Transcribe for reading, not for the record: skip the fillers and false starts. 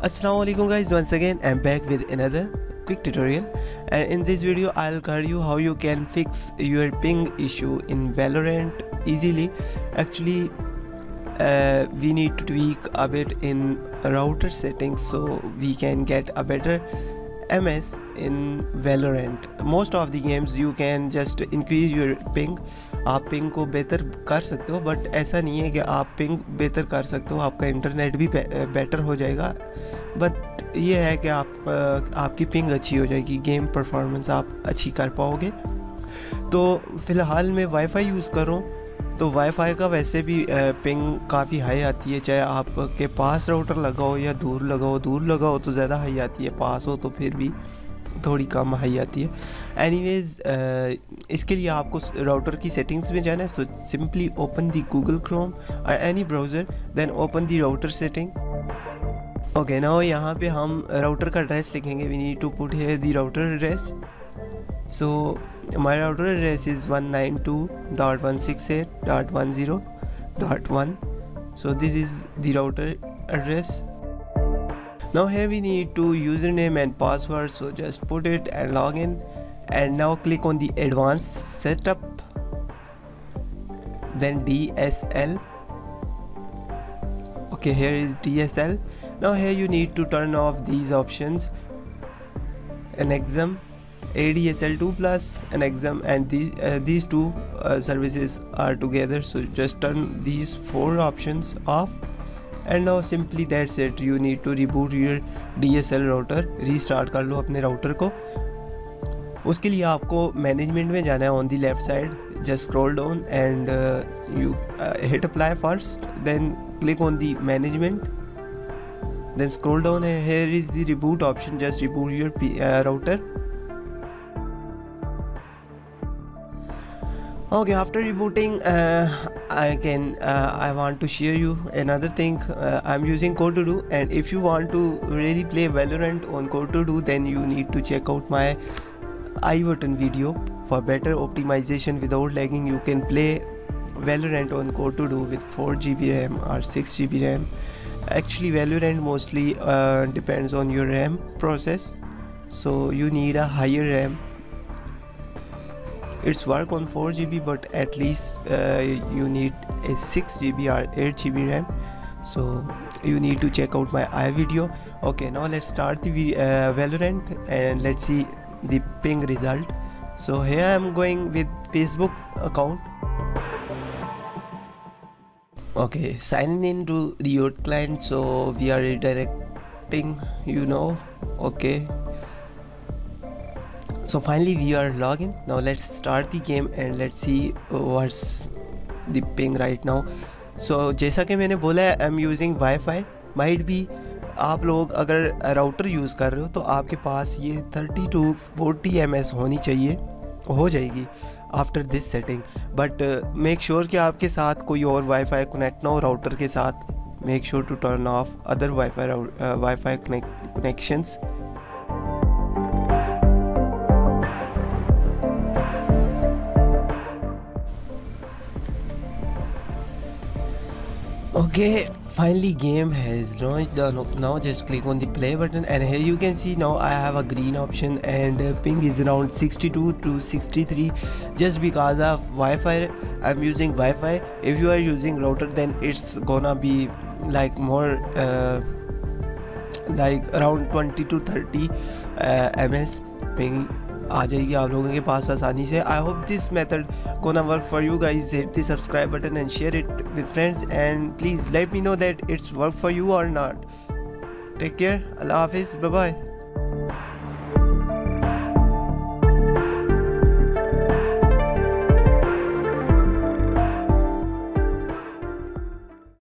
Assalamualaikum guys, once again I'm back with another quick tutorial, and in this video I'll guide you how you can fix your ping issue in Valorant easily. Actually we need to tweak a bit in router settings so we can get a better MS in Valorant. Most of the games you can just increase your ping. आप ping को बेहतर कर सकते हो, but ऐसा नहीं है कि आप पिंग बेहतर कर सकते हो, आपका इंटरनेट भी बेटर हो जाएगा, बट ये है कि आपकी पिंग अच्छी हो जाएगी, गेम परफॉर्मेंस आप अच्छी कर पाओगे। तो फ़िलहाल मैं वाईफाई यूज़ करूँ तो वाईफाई का वैसे भी पिंग काफ़ी हाई आती है, चाहे आपके पास राउटर लगाओ या दूर लगाओ तो ज़्यादा हाई आती है, पास हो तो फिर भी थोड़ी कम हाई आती है। एनीवेज़ इसके लिए आपको राउटर की सेटिंग्स में जाना है, so simply open the Google Chrome और any browser, then open the router setting. Okay, now यहाँ पे हम राउटर का एड्रेस लिखेंगे, we need to put here the router address. So my router address is 192.168.10.1, so this is the router address. Now here we need to username and password, so just put it and log in, and now click on the advanced setup, then DSL. Okay, here is DSL. Now here you need to turn off these options, an exam, ADSL 2 plus, an exam, and these two services are together, so just turn these four options off. And now simply that's it, you need to reboot your DSL router, restart कर लो अपने router को। उसके लिए आपको management में जाना है, on the left side just scroll down and you hit apply first, then click on the management, then scroll down and here is the reboot option, just reboot your router. Okay, after rebooting I want to share you another thing. I'm using Core 2 Duo, and if you want to really play Valorant on Core 2 Duo, then you need to check out my I button video for better optimization without lagging. You can play Valorant on Core 2 Duo with 4GB RAM or 6GB RAM. Actually Valorant mostly depends on your RAM process, so you need a higher RAM. It's work on 4GB, but at least you need a 6GB or 8GB RAM, so you need to check out my I video. Okay, now let's start the Valorant and let's see the ping result. So here I'm going with Facebook account. Okay, signing in to Riot client, so we are redirecting, you know. Okay, so finally we are logged in. Now let's start the game and let's see what's the ping right now. So जैसा कि मैंने बोला है, I'm using Wi-Fi. Might be आप लोग अगर router use कर रहे हो तो आपके पास ये 30 to 40 MS होनी चाहिए, हो जाएगी after this setting, but make sure कि आपके साथ कोई और वाईफाई कनेक्ट ना हो राउटर के साथ। Make sure to turn off other wifi connections. Okay, finally game has launched. Now just click on the play button, and here you can see now I have a green option, and ping is around 62 to 63, just because of Wi-Fi. I'm using Wi-Fi. If you are using router, then it's gonna be like more like around 20 to 30 MS ping आ जाएगी आप लोगों के पास आसानी से। I hope this method gonna work for you guys. Hit the subscribe button and share it with friends, and please let me know that it's work for you और not. Take care, अल्लाह हाफिज़, bye bye.